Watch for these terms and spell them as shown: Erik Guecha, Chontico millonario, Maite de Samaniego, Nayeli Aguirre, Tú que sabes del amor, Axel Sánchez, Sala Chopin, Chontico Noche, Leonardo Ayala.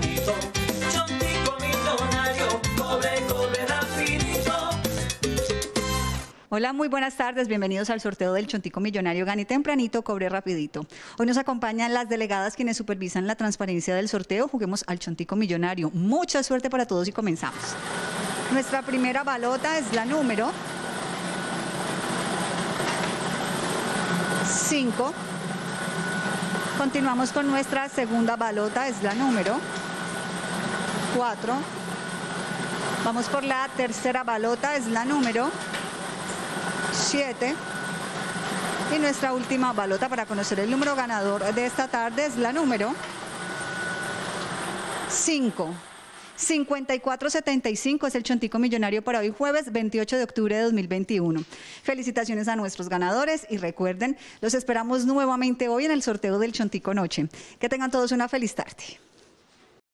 planito. Chontico millonario, pobre rapidito. Hola, muy buenas tardes, bienvenidos al sorteo del Chontico Millonario. Gané tempranito, cobré rapidito. Hoy nos acompañan las delegadas quienes supervisan la transparencia del sorteo. Juguemos al Chontico Millonario. Mucha suerte para todos y comenzamos. Nuestra primera balota es la número 5. Continuamos con nuestra segunda balota, es la número 4. Vamos por la tercera balota, es la número 7. Y nuestra última balota para conocer el número ganador de esta tarde es la número 5. 5475 es el Chontico Millonario para hoy jueves 28 de octubre de 2021. Felicitaciones a nuestros ganadores y recuerden, los esperamos nuevamente hoy en el sorteo del Chontico Noche. Que tengan todos una feliz tarde.